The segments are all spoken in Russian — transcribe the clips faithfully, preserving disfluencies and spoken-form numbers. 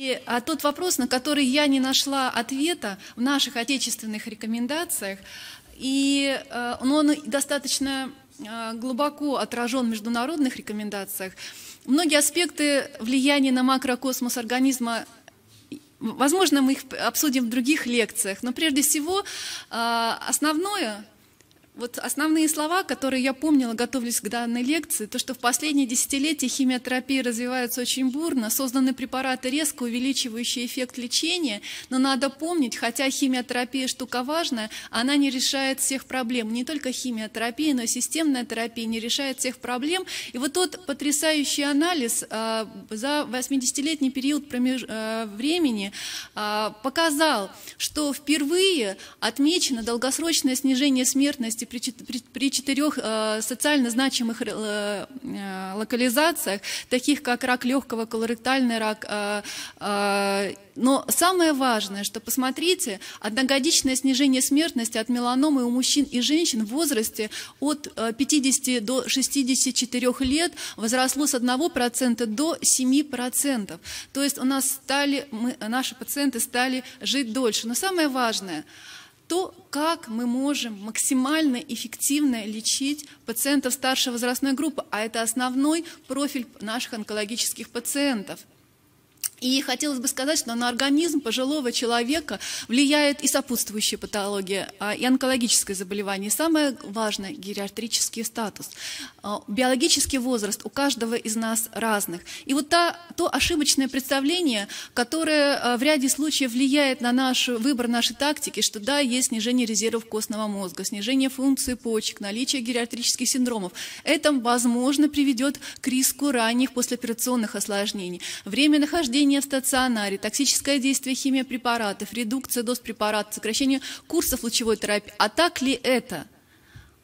И а тот вопрос, на который я не нашла ответа в наших отечественных рекомендациях, и, но он достаточно глубоко отражен в международных рекомендациях, многие аспекты влияния на макрокосмос организма, возможно, мы их обсудим в других лекциях, но прежде всего основное... Вот основные слова, которые я помнила, готовясь к данной лекции, то, что в последние десятилетия химиотерапия развивается очень бурно, созданы препараты, резко увеличивающие эффект лечения, но надо помнить, хотя химиотерапия штука важная, она не решает всех проблем. Не только химиотерапия, но и системная терапия не решает всех проблем. И вот тот потрясающий анализ э, за восьмидесятилетний период промеж... э, времени э, показал, что впервые отмечено долгосрочное снижение смертности при четырех социально значимых локализациях, таких как рак легкого, колоректальный рак. Но самое важное, что посмотрите, одногодичное снижение смертности от меланомы у мужчин и женщин в возрасте от пятидесяти до шестидесяти четырёх лет возросло с одного процента до семи процентов. То есть у нас стали, мы, наши пациенты стали жить дольше. Но самое важное – то, как мы можем максимально эффективно лечить пациентов старшей возрастной группы, а это основной профиль наших онкологических пациентов. И хотелось бы сказать, что на организм пожилого человека влияет и сопутствующие патологии, и онкологическое заболевание. И самое важное – гериатрический статус. Биологический возраст у каждого из нас разных. И вот та, то ошибочное представление, которое в ряде случаев влияет на наш выбор нашей тактики, что да, есть снижение резервов костного мозга, снижение функции почек, наличие гериатрических синдромов. Это, возможно, приведет к риску ранних послеоперационных осложнений. Время нахождения в стационаре, токсическое действие химиопрепаратов, редукция доз препаратов, сокращение курсов лучевой терапии. А так ли это?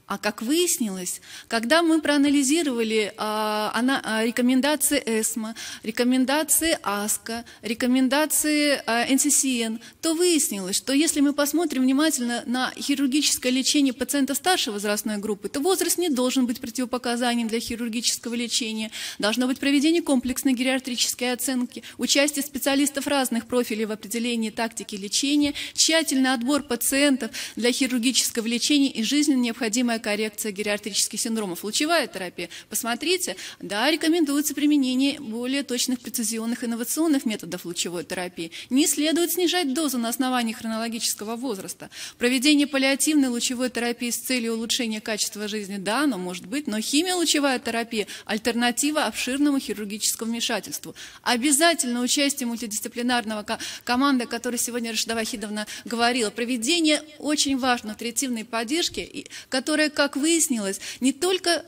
А как выяснилось, когда мы проанализировали а, а, рекомендации эсмо, рекомендации аско, рекомендации а, эн си си эн, то выяснилось, что если мы посмотрим внимательно на хирургическое лечение пациента старшей возрастной группы, то возраст не должен быть противопоказанием для хирургического лечения, должно быть проведение комплексной гериатрической оценки, участие специалистов разных профилей в определении тактики лечения, тщательный отбор пациентов для хирургического лечения и жизненно необходимая коррекция гериатрических синдромов. Лучевая терапия. Посмотрите, да, рекомендуется применение более точных, прецизионных, инновационных методов лучевой терапии. Не следует снижать дозу на основании хронологического возраста. Проведение паллиативной лучевой терапии с целью улучшения качества жизни, да, оно может быть, но химиолучевая терапия – альтернатива обширному хирургическому вмешательству. Обязательно участие мультидисциплинарного ко команды, о которой сегодня Рашидова Ахидовна говорила. Проведение очень важно нутритивной поддержки, которая, как выяснилось, не только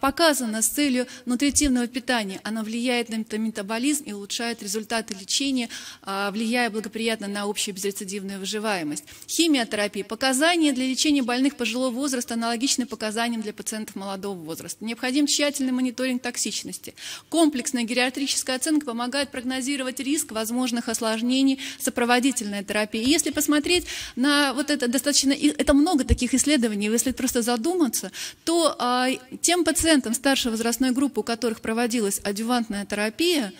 показано с целью нутритивного питания, она влияет на метаболизм и улучшает результаты лечения, влияя благоприятно на общую безрецидивную выживаемость. Химиотерапия. Показания для лечения больных пожилого возраста аналогичны показаниям для пациентов молодого возраста. Необходим тщательный мониторинг токсичности. Комплексная гериатрическая оценка помогает прогнозировать риск возможных осложнений, сопроводительная терапия. И если посмотреть на вот это достаточно, это много таких исследований, если просто задуматься, то а, тем пациентам старшей возрастной группы, у которых проводилась адъювантная терапия,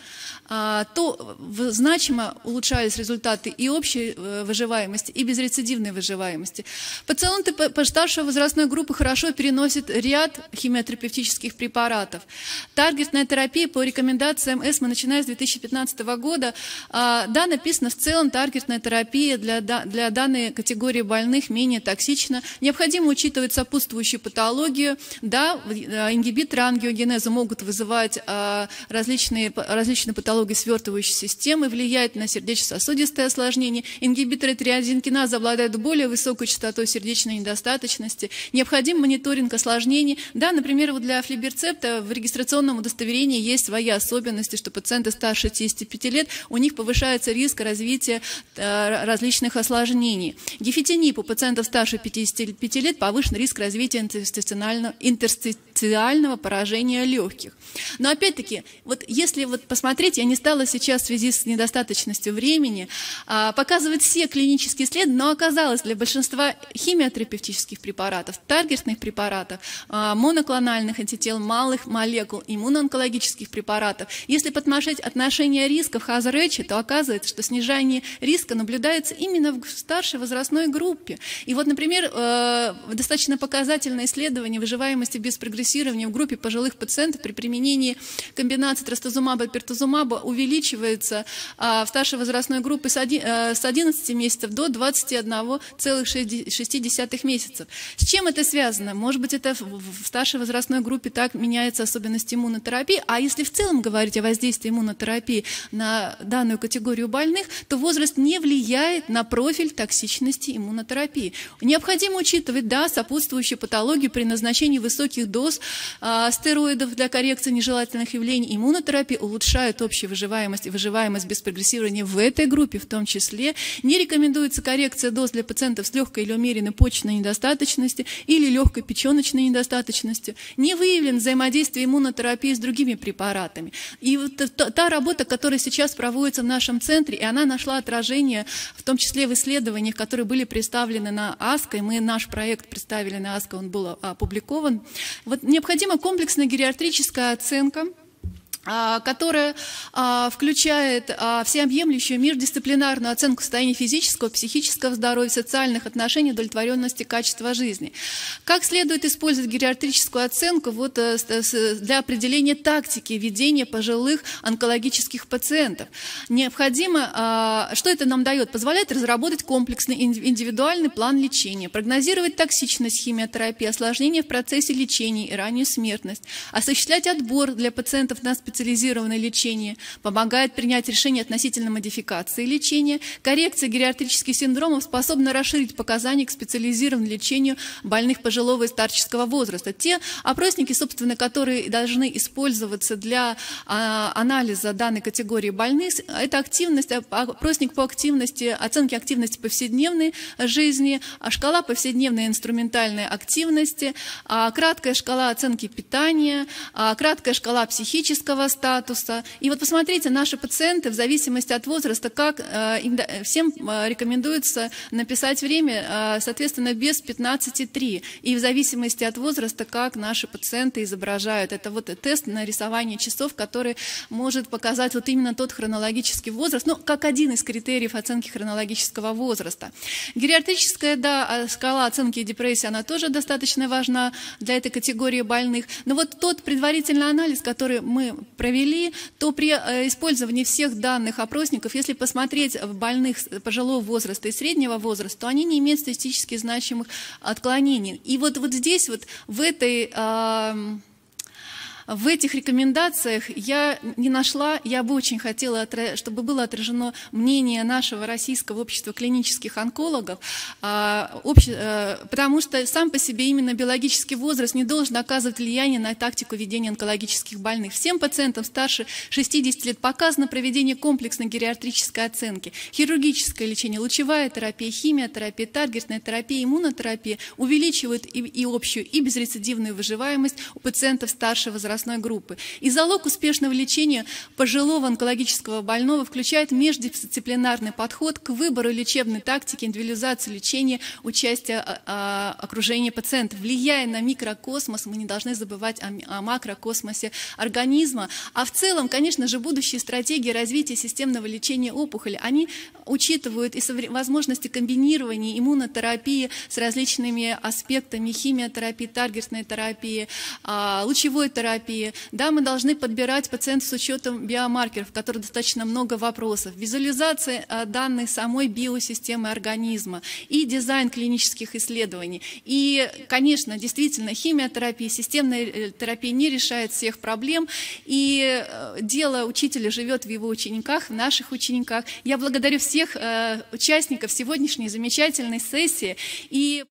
а, то в, значимо улучшались результаты и общей выживаемости, и безрецидивной выживаемости. Пациенты по, по старшей возрастной группы хорошо переносят ряд химиотерапевтических препаратов. Таргетная терапия по рекомендациям эсмо, начиная с две тысячи пятнадцатого года, а, да, написано, в целом таргетная терапия для, для данной категории больных менее токсична. Необходимо учитывать сопутствующую патологию, да, ингибиторы ангиогенеза могут вызывать а, различные, различные патологии свертывающей системы, влияют на сердечно-сосудистые осложнения, ингибиторы триодинкиназа обладают более высокой частотой сердечной недостаточности, необходим мониторинг осложнений, да, например, вот для флиберцепта в регистрационном удостоверении есть свои особенности, что пациенты старше шестидесяти пяти лет, у них повышается риск развития а, различных осложнений. Гефитиниб у пациентов старше пятидесяти пяти лет повышен риск развития интерстициального, интерстициального бактериального поражения легких. Но опять-таки, вот если вот посмотреть, я не стала сейчас в связи с недостаточностью времени а, показывать все клинические исследования, но оказалось, для большинства химиотерапевтических препаратов, таргетных препаратов, а, моноклональных антител, малых молекул, иммуноонкологических препаратов, если подмножать отношение риска в хазрэче, то оказывается, что снижение риска наблюдается именно в старшей возрастной группе. И вот, например, э, достаточно показательное исследование выживаемости без прогрессирования в группе пожилых пациентов при применении комбинации трастузумаба и пертузумаба увеличивается э, в старшей возрастной группе с, один, э, с одиннадцати месяцев до двадцати одного целых шести десятых месяцев. С чем это связано? Может быть, это в, в старшей возрастной группе так меняются особенности иммунотерапии, а если в целом говорить о воздействии иммунотерапии на данную категорию больных, то возраст не влияет на профиль токсичности иммунотерапии. Необходимо учитывать, да, сопутствующую патологию при назначении высоких доз э, стероидов для коррекции нежелательных явлений. Иммунотерапии улучшают общую выживаемость и выживаемость без прогрессирования в этой группе в том числе. Не рекомендуется коррекция доз для пациентов с легкой или умеренной почечной недостаточностью или легкой печеночной недостаточностью. Не выявлен взаимодействие иммунотерапии с другими препаратами. И вот та, та работа, которая сейчас проводится в нашем центре, и она нашла отражение в том числе в исследованиях, которые были представлены на аско, и мы наш проект представили на аско, он был опубликован. Вот необходима комплексная гериатрическая оценка, которая а, включает а, всеобъемлющую междисциплинарную оценку состояния физического, психического здоровья, социальных отношений, удовлетворенности, качества жизни. Как следует использовать гериатрическую оценку вот, для определения тактики ведения пожилых онкологических пациентов? Необходимо, а, что это нам дает? Позволяет разработать комплексный индивидуальный план лечения, прогнозировать токсичность химиотерапии, осложнения в процессе лечения и раннюю смертность, осуществлять отбор для пациентов на специалистов, специализированное лечение, помогает принять решение относительно модификации лечения. Коррекция гериатрических синдромов способна расширить показания к специализированному лечению больных пожилого и старческого возраста. Те опросники, собственно, которые должны использоваться для а, анализа данной категории больных, это активность, опросник по активности, оценки активности повседневной жизни, шкала повседневной инструментальной активности, а, краткая шкала оценки питания, а, краткая шкала психического статуса. И вот посмотрите, наши пациенты в зависимости от возраста, как э, им, всем э, рекомендуется написать время, э, соответственно, без пятнадцати трёх. И в зависимости от возраста, как наши пациенты изображают. Это вот тест на рисование часов, который может показать вот именно тот хронологический возраст, ну, как один из критериев оценки хронологического возраста. Гериатрическая, да, шкала оценки депрессии, она тоже достаточно важна для этой категории больных. Но вот тот предварительный анализ, который мы провели, то при использовании всех данных опросников, если посмотреть больных пожилого возраста и среднего возраста, то они не имеют статистически значимых отклонений. И вот, вот здесь, вот в этой... Э В этих рекомендациях я не нашла, я бы очень хотела, чтобы было отражено мнение нашего Российского общества клинических онкологов, потому что сам по себе именно биологический возраст не должен оказывать влияние на тактику ведения онкологических больных. Всем пациентам старше шестидесяти лет показано проведение комплексной гериатрической оценки, хирургическое лечение, лучевая терапия, химиотерапия, таргетная терапия, иммунотерапия увеличивают и, и общую, и безрецидивную выживаемость у пациентов старшего возраста. Группы. И залог успешного лечения пожилого онкологического больного включает междисциплинарный подход к выбору лечебной тактики, индивидуализации лечения, участия окружения пациента. Влияя на микрокосмос, мы не должны забывать о макрокосмосе организма. А в целом, конечно же, будущие стратегии развития системного лечения опухоли, они учитывают и возможности комбинирования иммунотерапии с различными аспектами химиотерапии, таргетной терапии, лучевой терапии. Да, мы должны подбирать пациентов с учетом биомаркеров, в которых достаточно много вопросов, визуализация данных самой биосистемы организма и дизайн клинических исследований. И, конечно, действительно, химиотерапия, системная терапия не решает всех проблем, и дело учителя живет в его учениках, в наших учениках. Я благодарю всех участников сегодняшней замечательной сессии. И